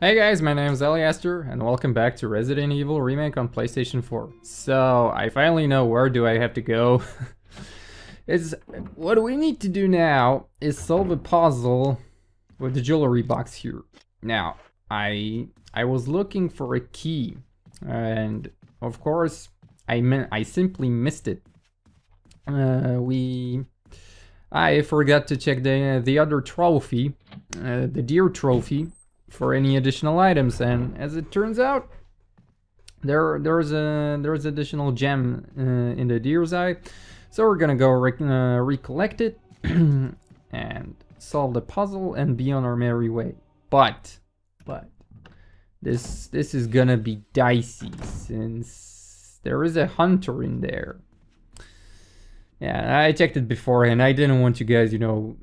Hey guys, my name is Eliaster and welcome back to Resident Evil Remake on PlayStation 4. So, I finally know where do I have to go. What we need to do now is solve a puzzle with the jewelry box here. Now, I was looking for a key and of course I simply missed it. I forgot to check the other trophy, the deer trophy, for any additional items, and as it turns out there's additional gem in the deer's eye, so we're gonna go recollect it and solve the puzzle and be on our merry way. But this is gonna be dicey since there is a hunter in there. Yeah, I checked it beforehand. I didn't want you guys, you know,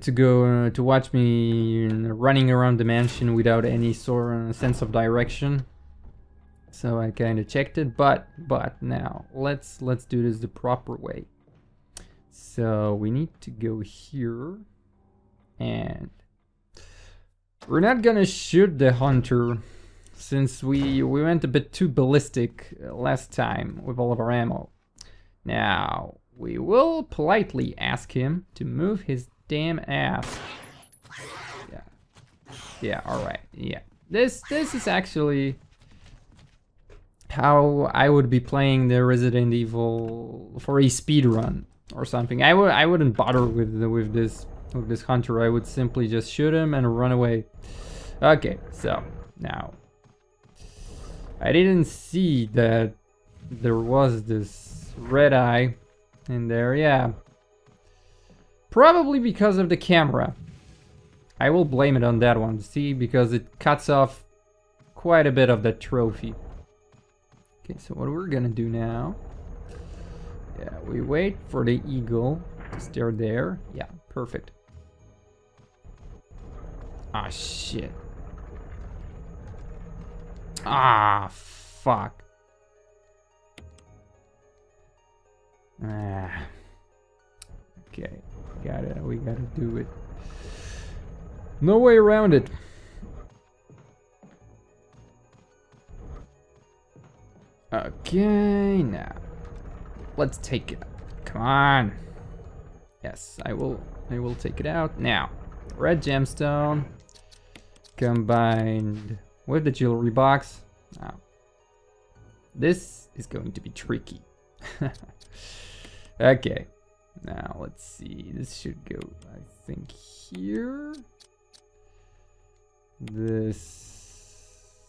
to go to watch me running around the mansion without any sort of sense of direction, so I kind of checked it. But now let's do this the proper way. So we need to go here, and we're not gonna shoot the hunter since we went a bit too ballistic last time with all of our ammo. Now we will politely ask him to move his damn ass. Yeah, all right. Yeah, this is actually how I would be playing the Resident Evil for a speed run or something. I wouldn't bother with this hunter. I would simply just shoot him and run away. Okay, so now I didn't see that there was this red eye in there. Yeah, probably because of the camera. I will blame it on that one, see, because it cuts off quite a bit of the trophy. Okay, so what we're gonna do now, yeah, we wait for the eagle to stare there. Yeah, perfect. Ah, shit. Ah, fuck. Ah. Okay. We gotta do it. No way around it. Okay, now let's take it out. Come on. Yes, I will take it out. Now, red gemstone combined with the jewelry box. Now, this is going to be tricky. Okay. Now, let's see, this should go, I think, here. This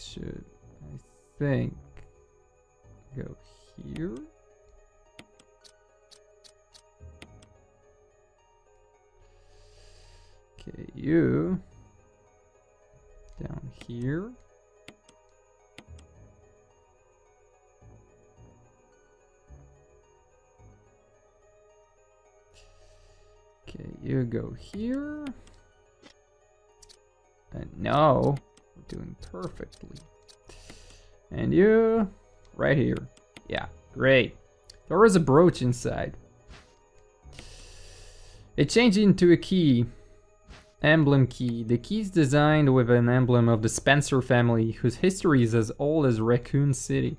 should, I think, go here. Okay, you, down here. Okay, you go here. And no, we're doing perfectly. And you, right here. Yeah, great. There is a brooch inside. It changed into a key. Emblem key. The key is designed with an emblem of the Spencer family, whose history is as old as Raccoon City.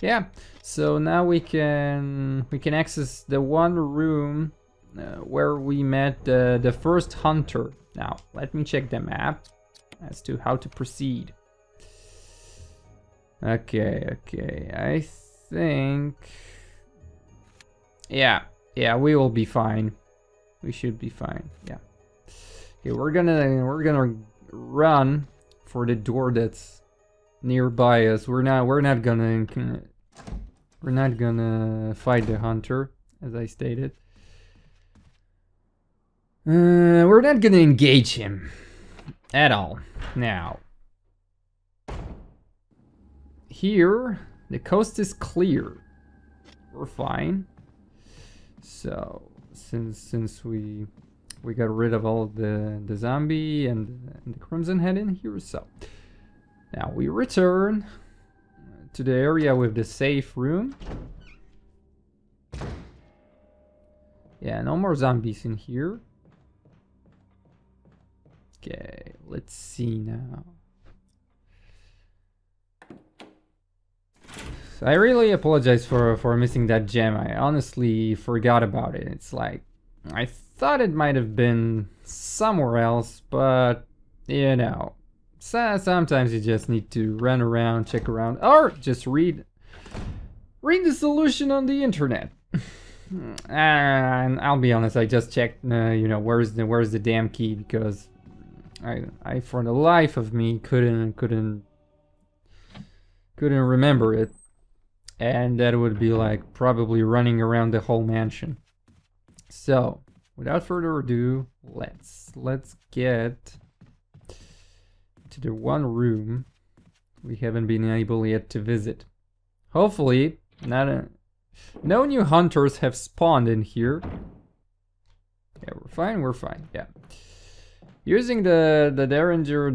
Yeah, so now we can access the one room where we met the first hunter. Now, let me check the map as to how to proceed. Okay, I think... Yeah, we will be fine. We should be fine, yeah. Okay, we're gonna run for the door that's nearby us. We're not gonna fight the hunter, as I stated. We're not gonna engage him at all. Now, here, the coast is clear. We're fine. So, since we got rid of all the zombie and the Crimson Head in here, so now we return to the area with the safe room. Yeah, no more zombies in here. Okay, let's see now. So I really apologize for missing that gem. I honestly forgot about it. It's like, I thought it might have been somewhere else, but you know, sometimes you just need to run around, check around, or just read the solution on the internet. And I'll be honest, I just checked, you know, where's the damn key, because I for the life of me couldn't remember it, and that would be like probably running around the whole mansion. So without further ado, let's get to the one room we haven't been able yet to visit. Hopefully no new hunters have spawned in here. Yeah, we're fine, yeah. Using the Derringer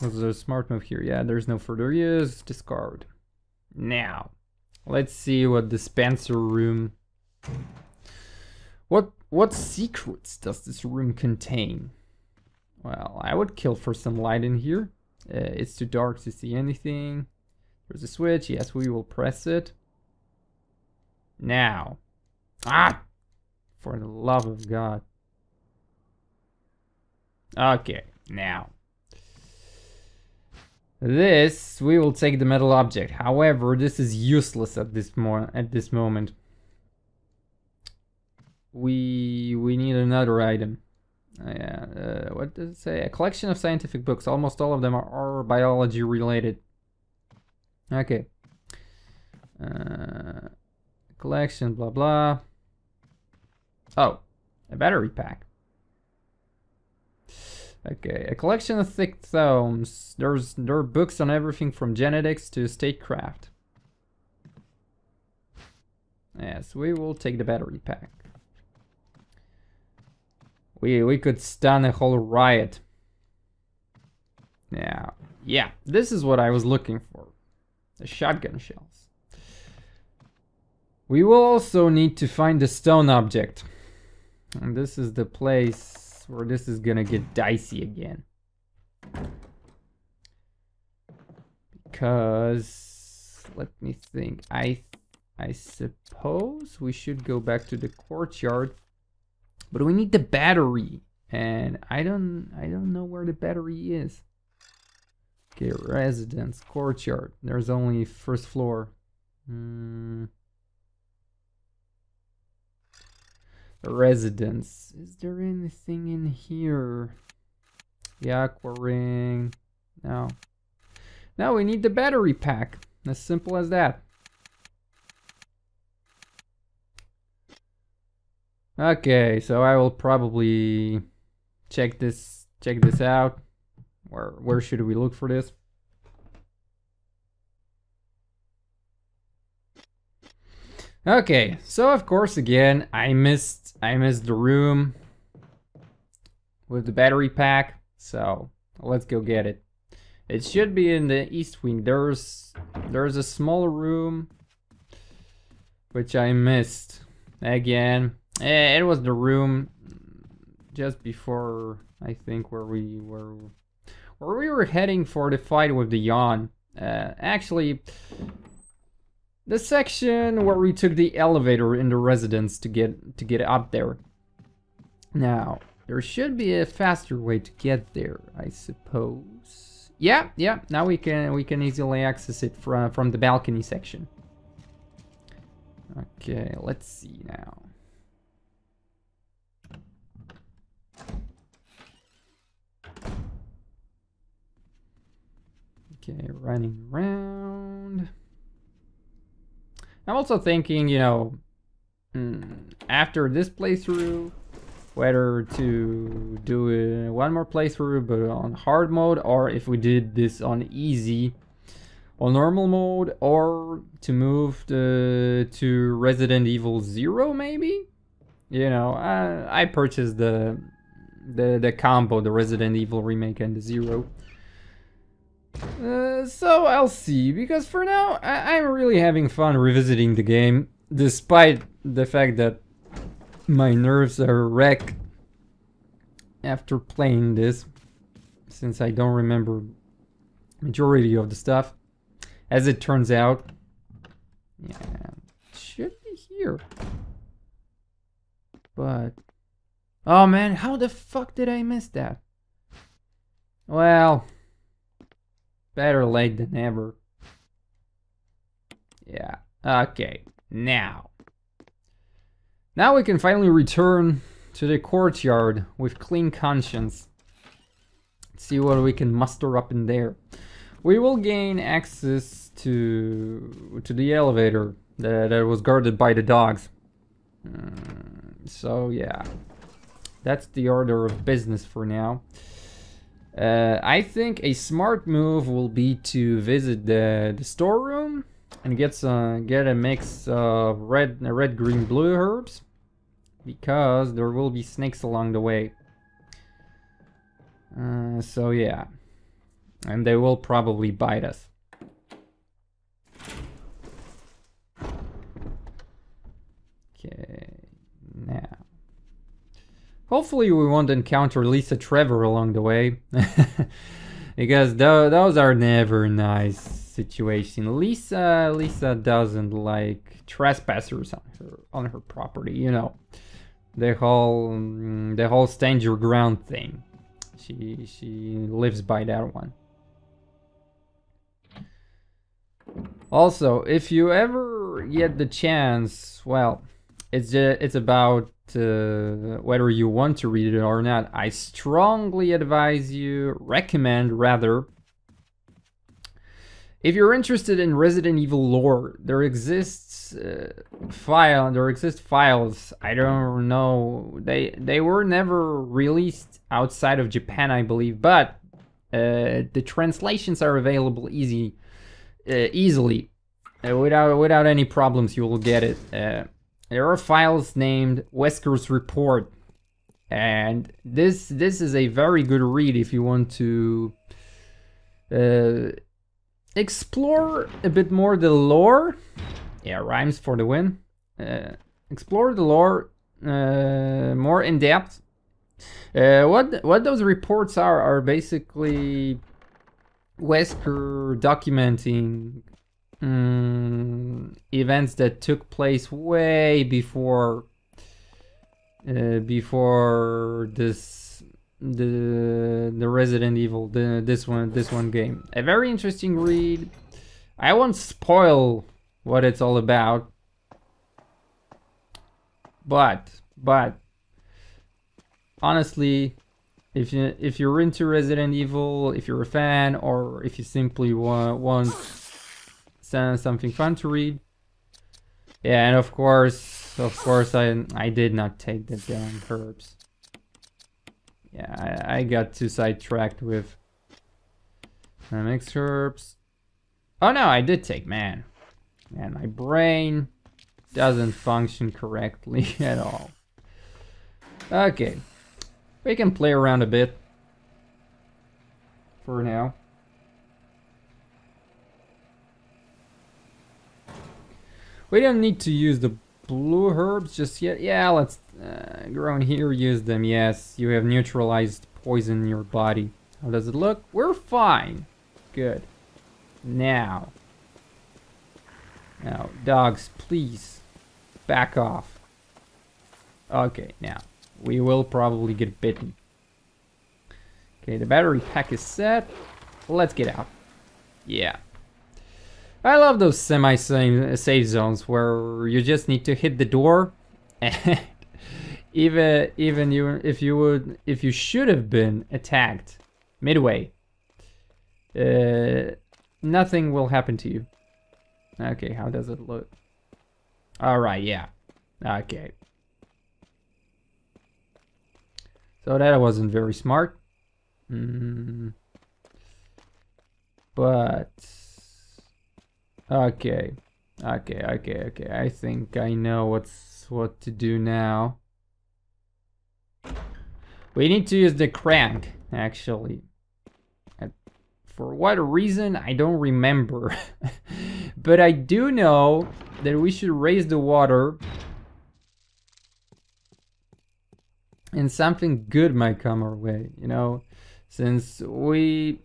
was a smart move here. Yeah, there's no further use, discard. Now, let's see what the Spencer room... What secrets does this room contain? Well, I would kill for some light in here. It's too dark to see anything. There's a switch, yes, we will press it. Now, for the love of God. Okay, now. This, we will take the metal object. However, this is useless at this moment. We need another item. Yeah, what does it say? A collection of scientific books. Almost all of them are biology related. Okay. Collection, blah blah. Oh, a battery pack. Okay, a collection of thick tomes. There are books on everything from genetics to statecraft. Yes, we will take the battery pack. We could stun a whole riot. Now, yeah, this is what I was looking for. The shotgun shells. We will also need to find the stone object. And this is the place where this is gonna get dicey again. Because, let me think, I suppose we should go back to the courtyard. But we need the battery, and I don't know where the battery is. Okay, residence, courtyard, there's only first floor. Residence. Is there anything in here? The aqua ring. No. Now we need the battery pack. As simple as that. Okay, so I will probably check this out. Where should we look for this? Okay, so of course again I missed the room with the battery pack, so let's go get it. It should be in the east wing. There's a small room which I missed again. It was the room just before, I think, where we were heading for the fight with the Yawn. Actually, the section where we took the elevator in the residence to get up there. Now, there should be a faster way to get there, I suppose. Yeah, now we can easily access it from the balcony section. Okay, let's see now. Okay, running around. I'm also thinking, you know, after this playthrough, whether to do one more playthrough but on hard mode, or if we did this on easy, on normal mode, or to move to Resident Evil Zero, maybe. You know, I purchased the combo, the Resident Evil Remake and the Zero. So I'll see, because for now I'm really having fun revisiting the game, despite the fact that my nerves are wrecked after playing this, since I don't remember majority of the stuff. As it turns out, yeah, it should be here. But, oh man, how the fuck did I miss that? Well, better late than ever. Yeah, okay, now. Now we can finally return to the courtyard with clean conscience. Let's see what we can muster up in there. We will gain access to the elevator that was guarded by the dogs. So yeah, that's the order of business for now. I think a smart move will be to visit the storeroom and get a mix of red, green, blue herbs, because there will be snakes along the way. So yeah, and they will probably bite us. Okay, now. Hopefully we won't encounter Lisa Trevor along the way, because those are never nice situation. Lisa doesn't like trespassers on her property. You know, the whole stand your ground thing. She lives by that one. Also, if you ever get the chance, well, it's about whether you want to read it or not, I strongly advise you, recommend rather, if you're interested in Resident Evil lore, there exist files, I don't know, they were never released outside of Japan, I believe, but the translations are available easily, without any problems. You will get it. There are files named Wesker's report, and this is a very good read if you want to explore a bit more the lore. Yeah, rhymes for the win. Explore the lore more in depth. What those reports are basically Wesker documenting events that took place way before this the Resident Evil this one game. A very interesting read. I won't spoil what it's all about, but honestly, if you're into Resident Evil, if you're a fan, or if you simply want something fun to read. Yeah, and of course, I did not take the damn herbs. Yeah, I got too sidetracked with mixed herbs. Oh no, I did take, man, my brain doesn't function correctly at all. Okay, we can play around a bit for now. We don't need to use the blue herbs just yet. Yeah, let's go in here, use them. Yes, you have neutralized poison in your body. How does it look? We're fine. Good. Now, dogs, please back off. Okay, now, we will probably get bitten. Okay, the battery pack is set. Let's get out. Yeah. I love those semi-safe zones where you just need to hit the door, and even if you should have been attacked midway, nothing will happen to you. Okay, how does it look? All right, yeah, okay. So that wasn't very smart, but. Okay. I think I know what to do now. We need to use the crank, actually. For what reason, I don't remember. But I do know that we should raise the water and something good might come our way, you know, since we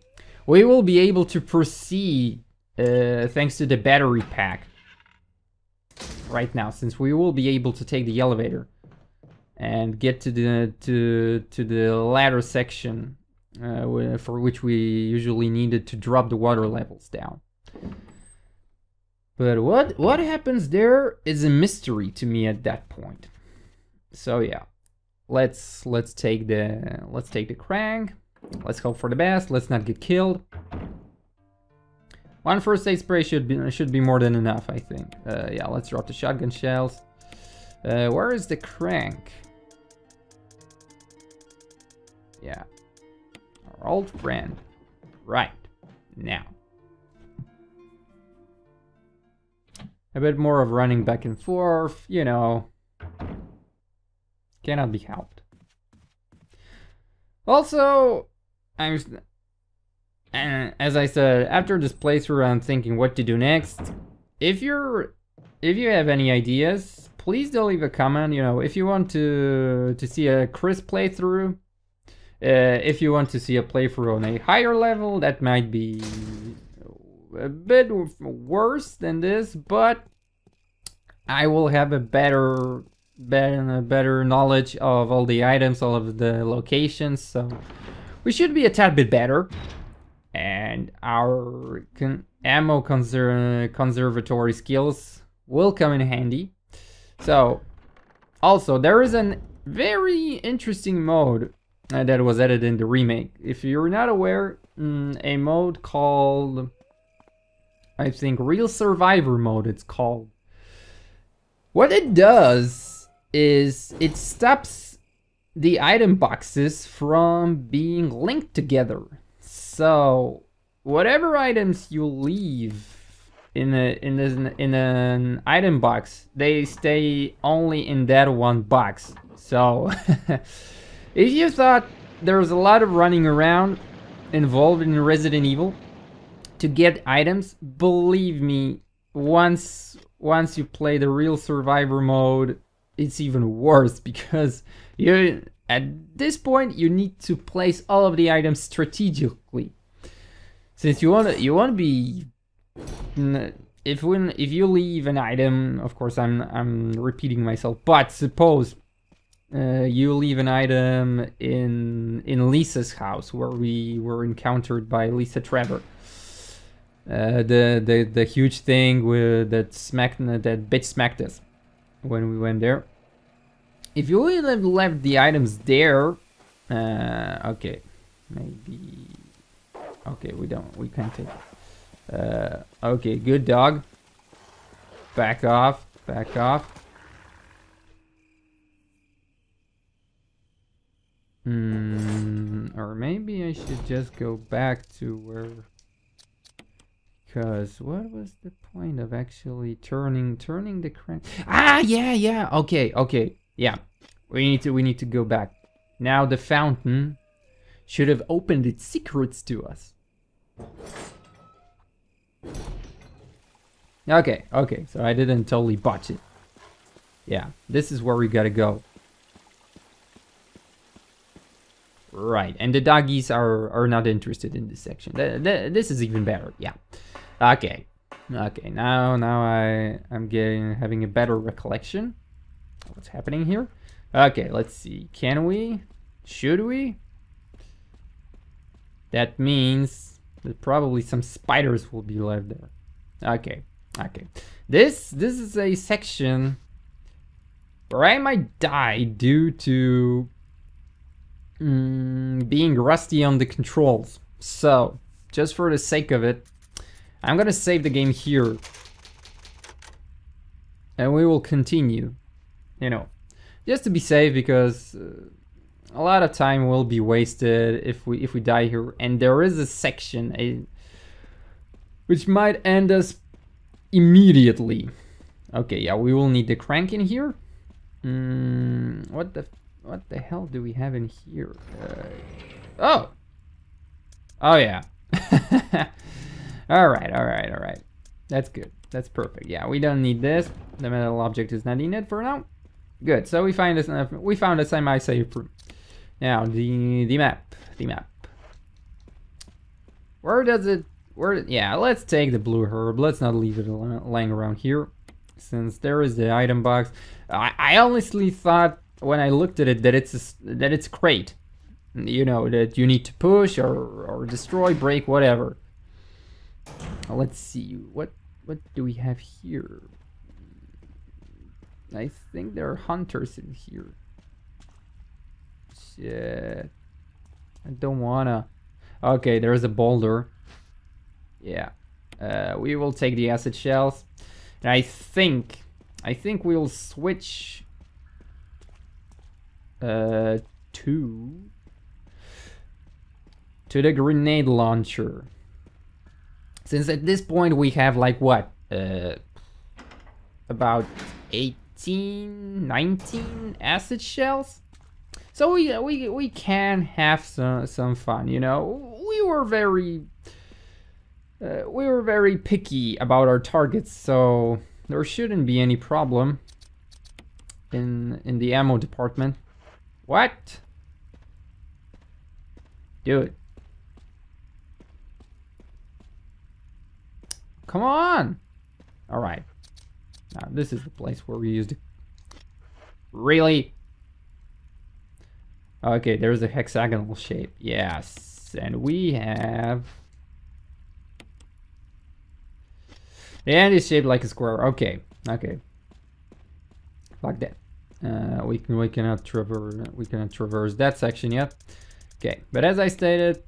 will be able to proceed thanks to the battery pack right now, since we will be able to take the elevator and get to the to the ladder section for which we usually needed to drop the water levels down. But what happens there is a mystery to me at that point. So yeah, let's take the crank. Let's hope for the best. Let's not get killed. One first aid spray should be more than enough, I think. Yeah, let's drop the shotgun shells. Where is the crank? Yeah, our old friend. Right now. A bit more of running back and forth, you know. Cannot be helped. Also, as I said, after this playthrough, I'm thinking what to do next. If you have any ideas, please do leave a comment. You know, if you want to see a Chris playthrough, if you want to see a playthrough on a higher level, that might be a bit worse than this, but I will have a better knowledge of all the items, all of the locations, so we should be a tad bit better. And our ammo conservatory skills will come in handy. So, also, there is a very interesting mode that was added in the remake. If you're not aware, a mode called, I think, Real Survivor Mode it's called. What it does is it stops the item boxes from being linked together. So, whatever items you leave in an item box, they stay only in that one box. So, if you thought there was a lot of running around involved in Resident Evil to get items, believe me, once you play the Real Survivor Mode, it's even worse, because you, at this point, you need to place all of the items strategically, since you want to be. If you leave an item, of course, I'm repeating myself, but suppose you leave an item in Lisa's house, where we were encountered by Lisa Trevor, the huge thing with that bitch smacked us when we went there. If you would have left the items there, okay, maybe, okay, we can't take it. Okay, good dog. Back off, back off. Or maybe I should just go back to where, because what was the point of actually turning the crank? Ah, yeah, okay. Yeah, we need to go back. Now the fountain should have opened its secrets to us. Okay, so I didn't totally botch it. Yeah, this is where we gotta go. Right, and the doggies are not interested in this section. This is even better, yeah. Okay, now I'm having a better recollection. What's happening here? Okay, let's see. Can we? Should we? That means that probably some spiders will be left there. Okay. This is a section where I might die due to being rusty on the controls. So, just for the sake of it, I'm gonna save the game here, and we will continue. You know, just to be safe, because a lot of time will be wasted if we die here. And there is a section which might end us immediately. Okay, yeah, we will need the crank in here. What the hell do we have in here? Oh yeah. All right. That's good. That's perfect. Yeah, we don't need this. The metal object is not in it for now. Good, so we found a semi-safe room. Now the map. Where does it? Yeah, let's take the blue herb. Let's not leave it lying around here, since there is the item box. I honestly thought when I looked at it that it's a crate. You know, that you need to push or destroy, break, whatever. Let's see, what do we have here? I think there are hunters in here. Shit. I don't wanna. Okay, there is a boulder. Yeah. We will take the acid shells. And I think we'll switch to the grenade launcher. Since at this point we have like what? About 19 acid shells. So we can have some fun, you know. We were very picky about our targets, so there shouldn't be any problem in the ammo department. What? Dude. Come on! Alright. Now this is the place where we used it. Really? Okay, there's a hexagonal shape. Yes. And we have... and it's shaped like a square. Okay. Okay. Fuck that. We cannot traverse that section yet. Okay. But as I stated,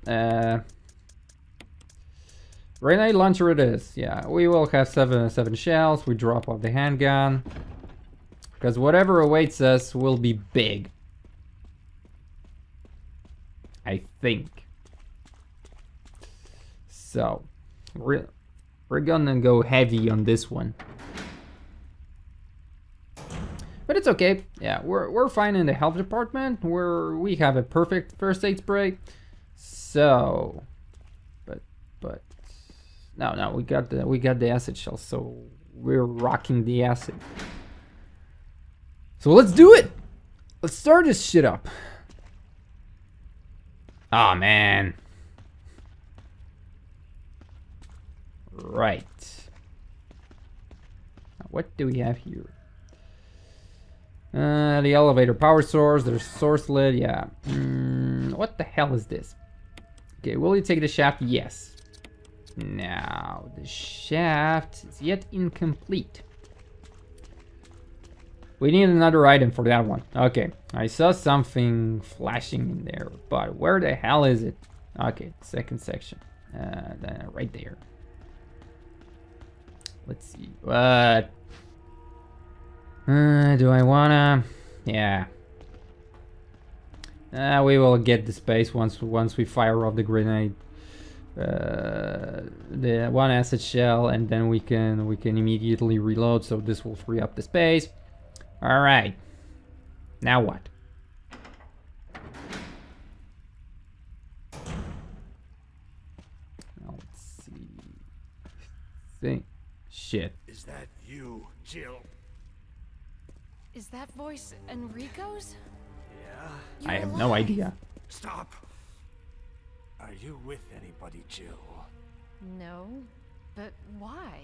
grenade launcher it is. Yeah. We will have seven shells. We drop off the handgun, because whatever awaits us will be big. I think. So, we're gonna go heavy on this one. But it's okay. Yeah, we're fine in the health department, where we have a perfect first aid spray. So, but no, we got the acid shell, so we're rocking the acid. So let's do it. Let's start this shit up. Ah, man. Right. Now, what do we have here? The elevator power source, there's source lid, yeah. What the hell is this? Okay, will you take the shaft? Yes. Now, the shaft is yet incomplete. We need another item for that one. Okay, I saw something flashing in there, but where the hell is it? Okay, second section. Right there. Let's see. What? Do I wanna? Yeah. We will get the space once we fire off the grenade. The one acid shell, and then we can immediately reload. So this will free up the space. All right. Now what? Let's see. Think. Shit. Is that you, Jill? Is that voice Enrico's? Yeah. You're I have alive. No idea. Stop. Are you with anybody, Jill? No, but why?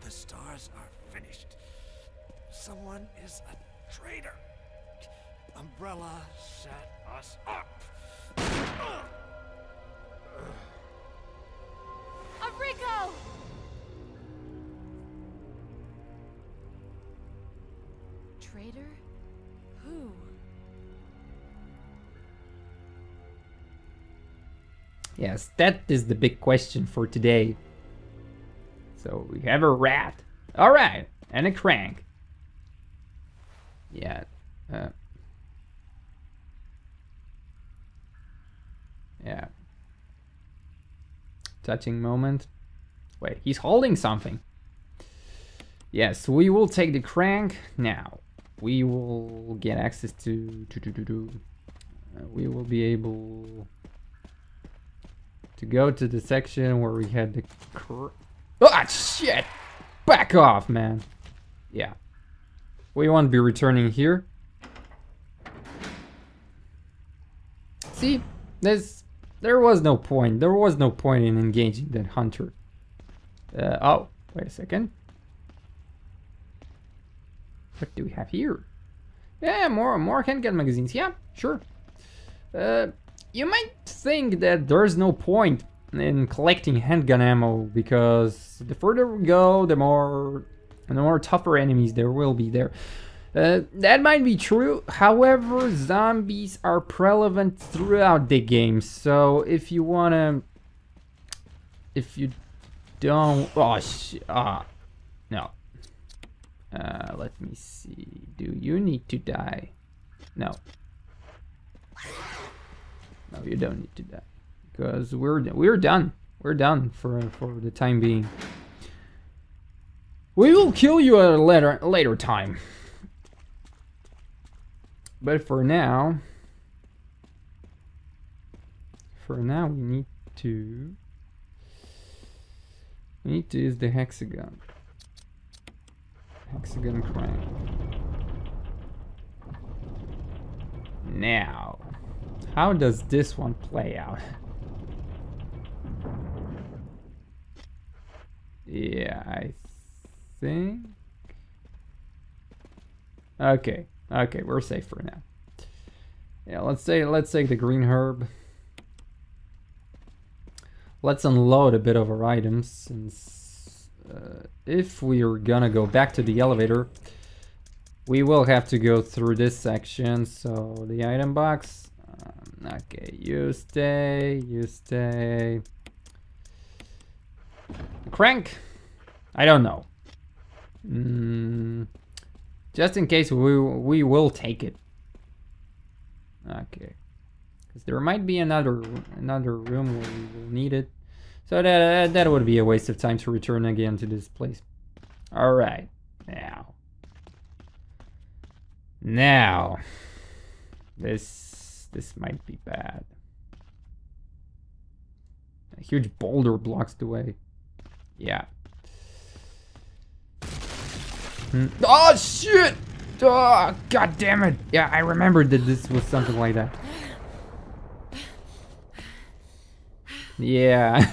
The stars are finished. Someone is a traitor. Umbrella set us up. Enrico! Traitor? Who? Yes, that is the big question for today. So we have a rat. Alright, and a crank. Yeah. Yeah. Touching moment. Wait, he's holding something. Yes, we will take the crank. Now, we will get access to we will be able to go to the section where we had the ah, shit! Back off, man. Yeah. We won't be returning here. See, there was no point. There was no point in engaging that hunter. Oh, wait a second. What do we have here? Yeah, more handgun magazines. Yeah, sure. You might think that there's no point in collecting handgun ammo because the further we go, the more tougher enemies there will be there. That might be true, however, zombies are prevalent throughout the game, so if you wanna... If you don't... Oh, shit. No. Let me see. Do you need to die? No. No, you don't need to die. Because we're done. We're done for the time being. We will kill you at a later time. But for now we need to use the hexagon. Hexagon crank. Now, how does this one play out? Yeah, I think. Okay. Okay, we're safe for now. Yeah, let's take the green herb. Let's unload a bit of our items, since if we are gonna go back to the elevator, we will have to go through this section. So the item box. Okay, you stay. Crank. I don't know. Just in case we will take it. Okay, because there might be another room where we will need it, so that would be a waste of time to return again to this place. All right, now this might be bad. A huge boulder blocks the way. Yeah. Oh shit! Oh, god damn it! Yeah, I remembered that this was something like that. Yeah.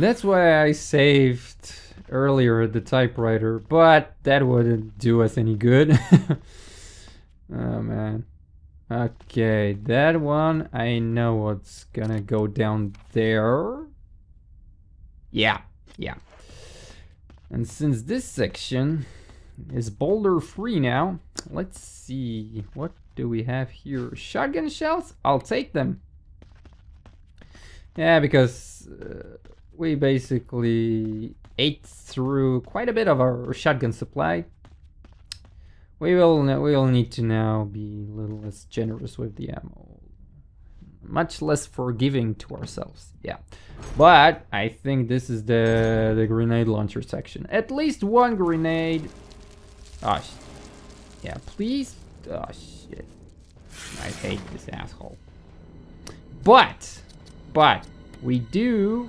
That's why I saved earlier at the typewriter, but that wouldn't do us any good. Oh man. Okay, that one, I know what's gonna go down there. Yeah. And since this section is boulder free now, let's see, what do we have here? Shotgun shells? I'll take them. Yeah, because we basically ate through quite a bit of our shotgun supply. We will need to now be a little less generous with the ammo. Much less forgiving to ourselves, yeah. But I think this is the grenade launcher section. At least one grenade. Oh, yeah, please. Oh shit. I hate this asshole. But we do.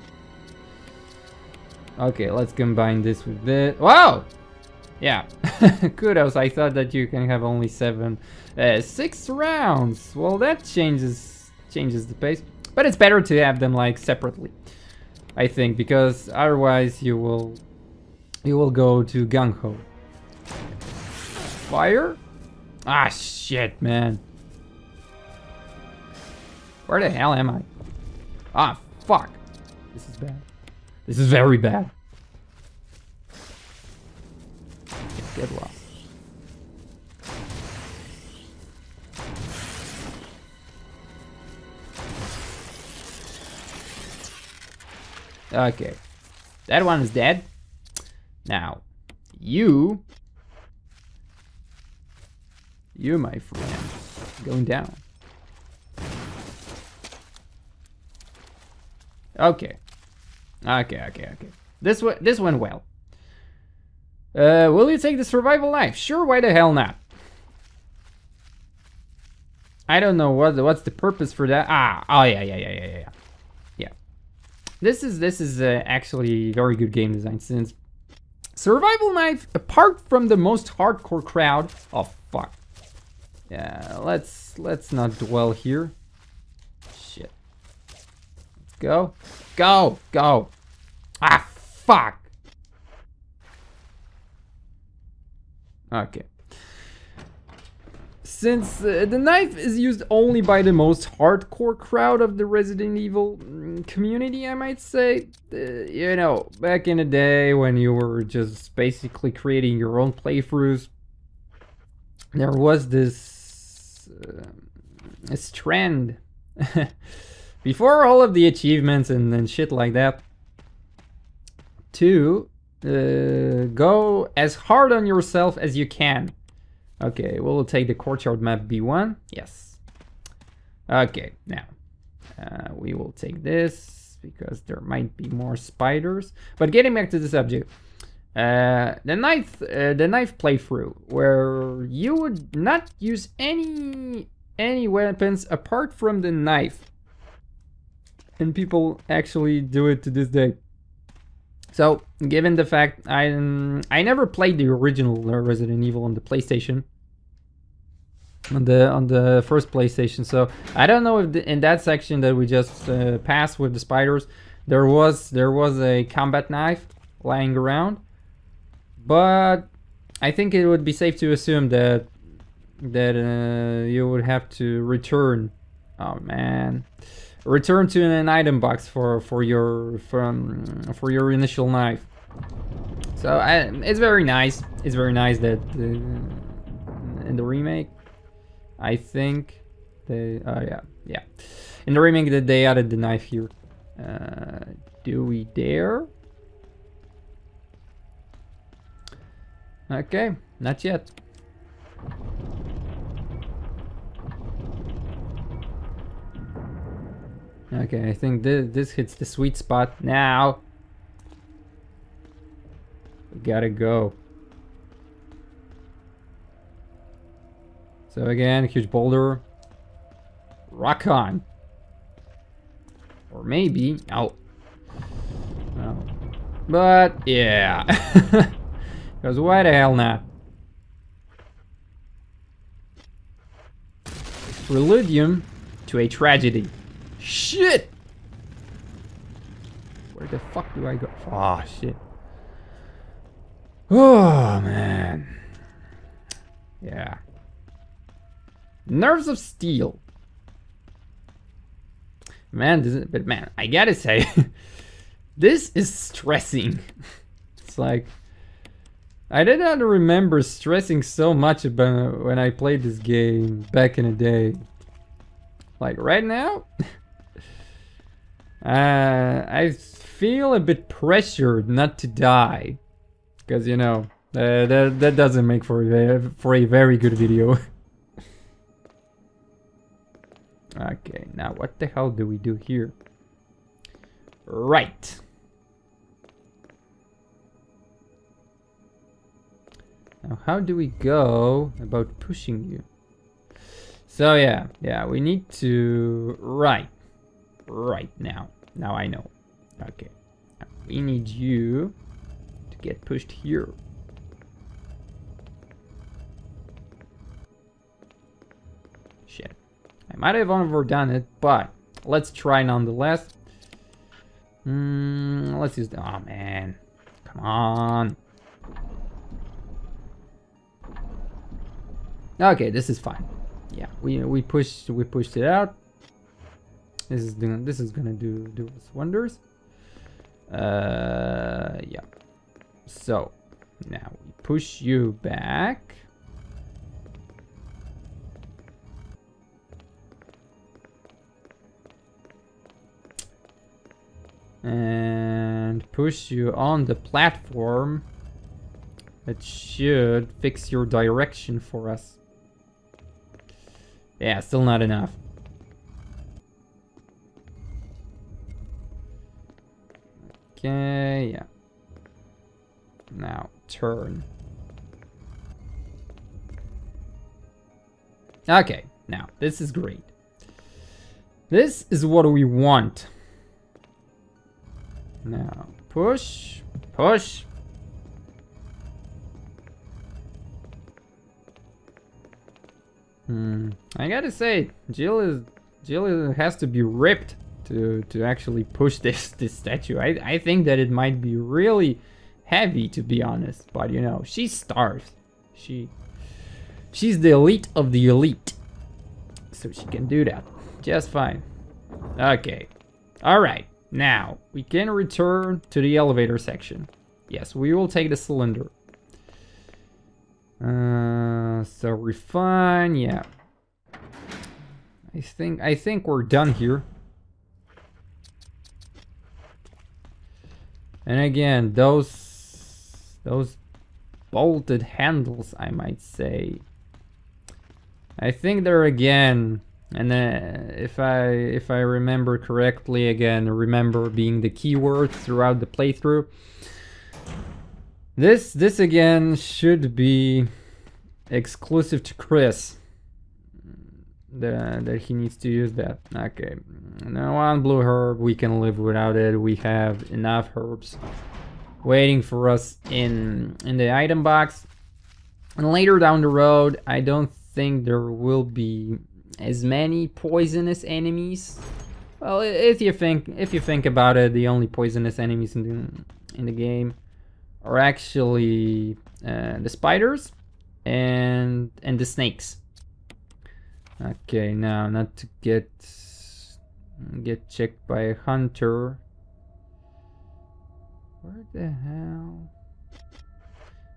Okay, let's combine this with this. Wow. Yeah. Kudos. I thought that you can have only six rounds. Well, that changes the pace, but it's better to have them like separately, I think, because otherwise you will go to gung-ho. Fire? Ah shit, man, where the hell am I? Ah fuck, this is bad. This is very bad. Get lost. Okay, that one is dead. Now, you my friend, going down. Okay. This went well. Will you take the survival knife? Sure, why the hell not? I don't know what's the purpose for that. Oh yeah. This is actually very good game design, since survival knife, apart from the most hardcore crowd, oh fuck, Yeah, let's not dwell here. Shit. Let's go. Go! Go! Ah, fuck! Okay. Since the knife is used only by the most hardcore crowd of the Resident Evil community, I might say, you know, back in the day when you were just basically creating your own playthroughs, there was this trend before all of the achievements and shit like that to go as hard on yourself as you can. Okay, we'll take the courtyard map B1. Yes. Okay, now we will take this because there might be more spiders. But getting back to the subject, the knife playthrough, where you would not use any weapons apart from the knife, and people actually do it to this day. So, given the fact I never played the original Resident Evil on the PlayStation, on the first PlayStation, so I don't know if in that section that we just passed with the spiders, there was a combat knife lying around, but I think it would be safe to assume that you would have to return. Oh man. Return to an item box for your initial knife. So it's very nice. It's very nice that in the remake, I think they. Oh yeah. In the remake that they added the knife here. Do we dare? Okay, not yet. Okay, I think this hits the sweet spot now. We gotta go. So again, huge boulder. Rock on. Or maybe, oh. No. But, yeah. Because why the hell not? Preludium to a tragedy. Shit! Where the fuck do I go? Oh, shit. Oh, man. Yeah. Nerves of steel. Man, but man, I gotta say, this is stressing. It's like, I did not remember stressing so much about when I played this game back in the day. Like right now? I feel a bit pressured not to die, because you know that doesn't make for a very good video. Okay, now what the hell do we do here? Right. Now how do we go about pushing you? So yeah, we need to right now. Now I know. Okay, now we need you to get pushed here. Shit, I might have overdone it, but let's try nonetheless. Let's use the. Oh man, come on. Okay, this is fine. Yeah, we pushed it out. This is gonna do us wonders. Yeah. So now we push you back. And push you on the platform. It should fix your direction for us. Yeah, still not enough. Okay, yeah. Now, turn. Okay, now, this is great. This is what we want. Now, push, push. I gotta say, Jill has to be ripped to actually push this statue. I think that it might be really heavy, to be honest, but you know, she's stars. She's the elite of the elite, so she can do that just fine. Okay, all right, now we can return to the elevator section. Yes, we will take the cylinder. So refine, yeah. I think we're done here. And again, those bolted handles, I might say. I think they're again, and if I remember correctly, again, remember being the keyword throughout the playthrough. This again should be exclusive to Chris. That he needs to use that. Okay, now one blue herb, we can live without it. We have enough herbs waiting for us in the item box. And later down the road, I don't think there will be as many poisonous enemies. Well, if you think about it, the only poisonous enemies in the game are actually the spiders and the snakes. Okay, now not to get checked by a hunter. Where the hell?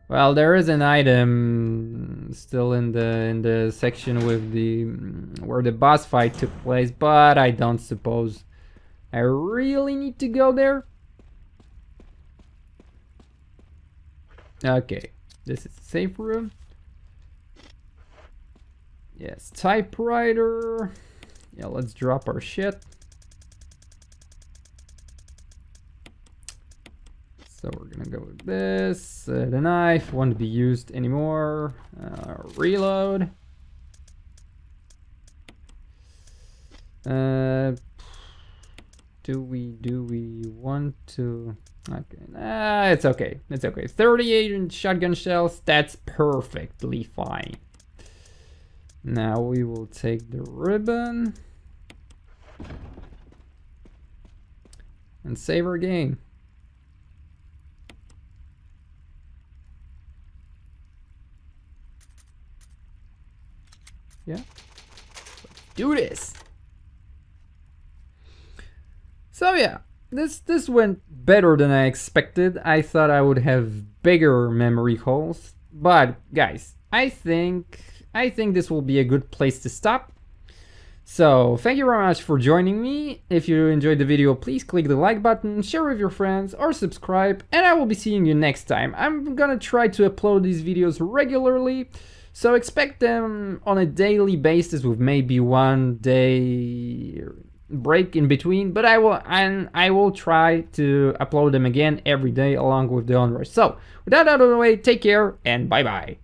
Well, there is an item still in the section with the where the boss fight took place, but I don't suppose I really need to go there. Okay, this is a safe room. Yes, typewriter. Yeah, let's drop our shit. So we're gonna go with this. The knife won't be used anymore. Reload. Do we want to? Okay, it's okay. It's okay. 38 shotgun shells. That's perfectly fine. Now we will take the ribbon and save our game. Yeah, do this. So yeah, this went better than I expected. I thought I would have bigger memory holes, but guys, I think this will be a good place to stop. So thank you very much for joining me. If you enjoyed the video, please click the like button, share with your friends or subscribe, and I will be seeing you next time. I'm gonna try to upload these videos regularly, so expect them on a daily basis with maybe one day break in between, but I will try to upload them again every day along with the onrush. So with that out of the way, take care and bye bye.